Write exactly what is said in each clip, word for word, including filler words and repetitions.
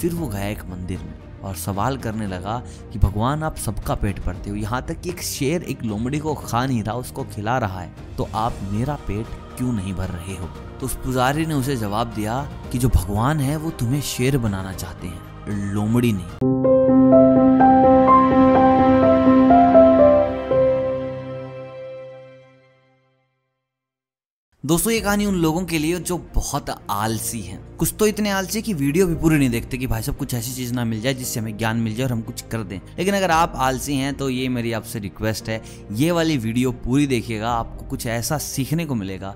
फिर वो गया एक मंदिर में और सवाल करने लगा कि भगवान आप सबका पेट भरते हो, यहाँ तक कि एक शेर एक लोमड़ी को खा नहीं रहा, उसको खिला रहा है, तो आप मेरा पेट क्यों नहीं भर रहे हो। तो उस पुजारी ने उसे जवाब दिया कि जो भगवान है वो तुम्हें शेर बनाना चाहते हैं, लोमड़ी नहीं। दोस्तों ये कहानी उन लोगों के लिए जो बहुत आलसी हैं, कुछ तो इतने आलसी कि वीडियो भी पूरी नहीं देखते कि भाई साहब कुछ ऐसी चीज ना मिल जाए जिससे हमें ज्ञान मिल जाए और हम कुछ कर दें। लेकिन अगर आप आलसी हैं तो ये मेरी आपसे रिक्वेस्ट है, ये वाली वीडियो पूरी देखिएगा, आपको कुछ ऐसा सीखने को मिलेगा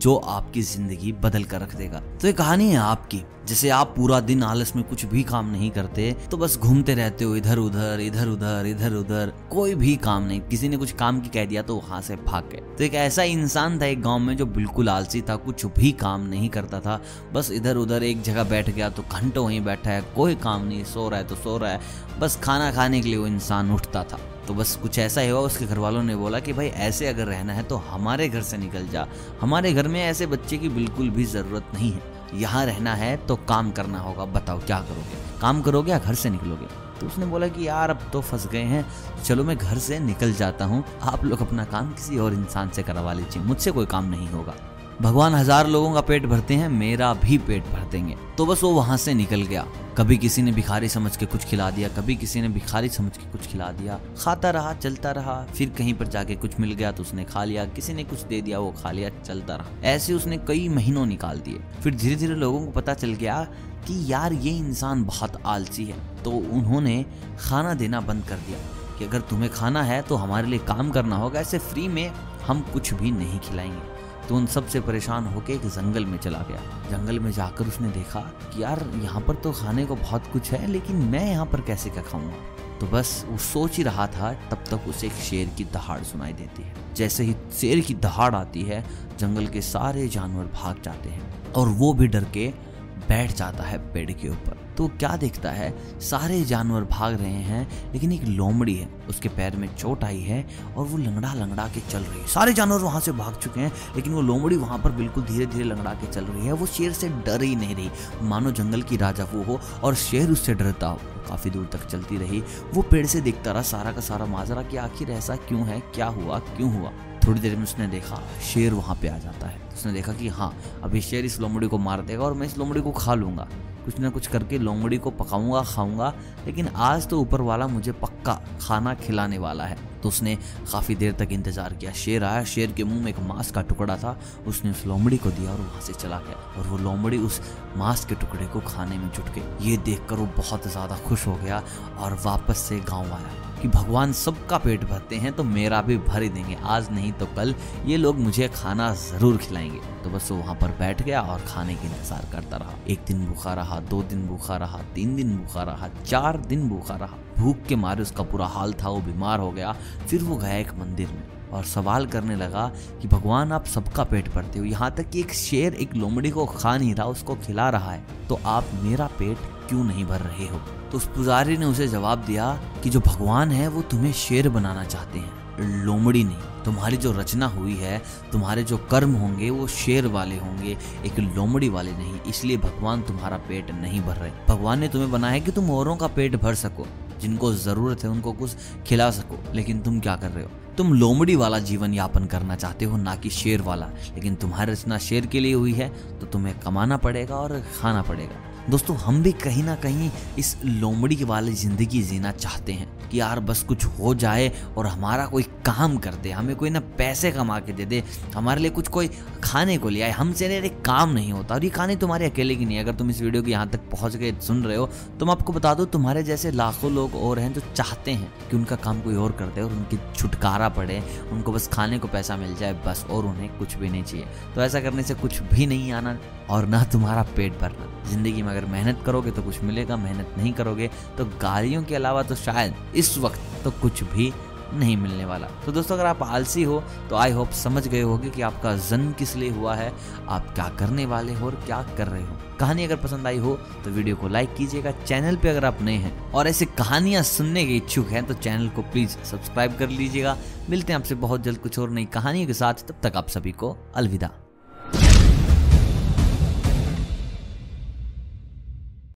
जो आपकी जिंदगी बदल कर रख देगा। तो ये कहानी है आपकी, जैसे आप पूरा दिन आलस में कुछ भी काम नहीं करते, तो बस घूमते रहते हो इधर उधर इधर उधर इधर उधर, कोई भी काम नहीं, किसी ने कुछ काम की कह दिया तो वहां से भाग गए। तो एक ऐसा इंसान था एक गांव में जो बिल्कुल आलसी था, कुछ भी काम नहीं करता था, बस इधर उधर एक जगह बैठ गया तो घंटों वहीं बैठा है, कोई काम नहीं, सो रहा है तो सो रहा है, बस खाना खाने के लिए वो इंसान उठता था। तो बस कुछ ऐसा ही हुआ, उसके घर वालों ने बोला कि भाई ऐसे अगर रहना है तो हमारे घर से निकल जा, हमारे घर में ऐसे बच्चे की बिल्कुल भी ज़रूरत नहीं है, यहाँ रहना है तो काम करना होगा, बताओ क्या करोगे, काम करोगे या घर से निकलोगे। तो उसने बोला कि यार अब तो फंस गए हैं, चलो मैं घर से निकल जाता हूँ, आप लोग अपना काम किसी और इंसान से करवा लीजिए, मुझसे कोई काम नहीं होगा, भगवान हजार लोगों का पेट भरते हैं, मेरा भी पेट भर देंगे। तो बस वो वहाँ से निकल गया, कभी किसी ने भिखारी समझ के कुछ खिला दिया, कभी किसी ने भिखारी समझ के कुछ खिला दिया, खाता रहा चलता रहा, फिर कहीं पर जाके कुछ मिल गया तो उसने खा लिया, किसी ने कुछ दे दिया वो खा लिया, चलता रहा। ऐसे उसने कई महीनों निकाल दिए, फिर धीरे धीरे लोगों को पता चल गया कि यार ये इंसान बहुत आलसी है, तो उन्होंने खाना देना बंद कर दिया कि अगर तुम्हें खाना है तो हमारे लिए काम करना होगा, ऐसे फ्री में हम कुछ भी नहीं खिलाएंगे। तो उन सब से परेशान होकर एक जंगल में चला गया, जंगल में जाकर उसने देखा कि यार यहाँ पर तो खाने को बहुत कुछ है, लेकिन मैं यहाँ पर कैसे क्या खाऊंगा। तो बस वो सोच ही रहा था, तब तक उसे एक शेर की दहाड़ सुनाई देती है। जैसे ही शेर की दहाड़ आती है, जंगल के सारे जानवर भाग जाते हैं और वो भी डर के बैठ जाता है पेड़ के ऊपर। तो क्या देखता है, सारे जानवर भाग रहे हैं, लेकिन एक लोमड़ी है, उसके पैर में चोट आई है और वो लंगड़ा लंगड़ा के चल रही है। सारे जानवर वहाँ से भाग चुके हैं, लेकिन वो लोमड़ी वहाँ पर बिल्कुल धीरे धीरे लंगड़ा के चल रही है। वो शेर से डर ही नहीं रही, मानो जंगल की राजा वो हो और शेर उससे डरता हो। काफ़ी दूर तक चलती रही, वो पेड़ से देखता रहा सारा का सारा माजरा कि आखिर ऐसा क्यों है, क्या हुआ, क्यों हुआ। थोड़ी देर में उसने देखा शेर वहाँ पे आ जाता है। उसने देखा कि हाँ अभी शेर इस लोमड़ी को मार देगा और मैं इस लोमड़ी को खा लूँगा, कुछ ना कुछ करके लोमड़ी को पकाऊंगा खाऊंगा, लेकिन आज तो ऊपर वाला मुझे पक्का खाना खिलाने वाला है। तो उसने काफ़ी देर तक इंतज़ार किया, शेर आया, शेर के मुंह में एक मांस का टुकड़ा था, उसने उस लोमड़ी को दिया और वहाँ से चला गया, और वो लोमड़ी उस मांस के टुकड़े को खाने में जुट गई। ये देखकर वो बहुत ज़्यादा खुश हो गया और वापस से गाँव आया कि भगवान सबका पेट भरते हैं तो मेरा भी भर ही देंगे, आज नहीं तो कल ये लोग मुझे खाना ज़रूर खिलाएंगे। तो बस वो वहाँ पर बैठ गया और खाने के इंतज़ार करता रहा। एक दिन भूखा रहा, दो दिन भूखा रहा, तीन दिन भूखा रहा, चार दिन भूखा रहा। भूख के मारे उसका पूरा हाल था, वो बीमार हो गया। फिर वो गया एक मंदिर में और सवाल करने लगा कि भगवान आप सबका पेट भरते हो, यहाँ तक कि एक शेर एक लोमड़ी को खा नहीं रहा, उसको खिला रहा है, तो आप मेरा पेट क्यों नहीं भर रहे हो। तो उस पुजारी ने उसे जवाब दिया कि जो भगवान है वो तुम्हें शेर बनाना चाहते हैं, लोमड़ी नहीं। तुम्हारी जो रचना हुई है, तुम्हारे जो कर्म होंगे वो शेर वाले होंगे, एक लोमड़ी वाले नहीं, इसलिए भगवान तुम्हारा पेट नहीं भर रहे। भगवान ने तुम्हें बनाया है कि तुम औरों का पेट भर सको, जिनको ज़रूरत है उनको कुछ खिला सको, लेकिन तुम क्या कर रहे हो, तुम लोमड़ी वाला जीवन यापन करना चाहते हो, ना कि शेर वाला। लेकिन तुम्हारी रचना शेर के लिए हुई है तो तुम्हें कमाना पड़ेगा और खाना पड़ेगा। दोस्तों हम भी कहीं ना कहीं इस लोमड़ी वाली ज़िंदगी जीना चाहते हैं कि यार बस कुछ हो जाए और हमारा कोई काम कर दे, हमें कोई ना पैसे कमा के दे दे, हमारे लिए कुछ कोई खाने को ले आए, हमसे ना एक काम नहीं होता। और ये कहानी तुम्हारे अकेले की नहीं है, अगर तुम इस वीडियो के यहाँ तक पहुँच गए सुन रहे हो तो मैं आपको बता दूँ तुम्हारे जैसे लाखों लोग और हैं जो चाहते हैं कि उनका काम कोई और कर दे और उनकी छुटकारा पड़े, उनको बस खाने को पैसा मिल जाए बस, और उन्हें कुछ भी नहीं चाहिए। तो ऐसा करने से कुछ भी नहीं आना और ना तुम्हारा पेट भरना। ज़िंदगी में अगर मेहनत करोगे तो कुछ मिलेगा, मेहनत नहीं करोगे तो गालियों के अलावा तो शायद इस वक्त तो कुछ भी नहीं मिलने वाला। तो दोस्तों अगर आप आलसी हो तो आई होप समझ गए होगे कि आपका जन्म किस लिए हुआ है, आप क्या करने वाले हो और क्या कर रहे हो। कहानी अगर पसंद आई हो तो वीडियो को लाइक कीजिएगा, चैनल पे अगर आप नए हैं और ऐसे कहानियां सुनने के इच्छुक हैं तो चैनल को प्लीज़ सब्सक्राइब कर लीजिएगा। मिलते हैं आपसे बहुत जल्द कुछ और नई कहानियों के साथ, तब तक आप सभी को अलविदा।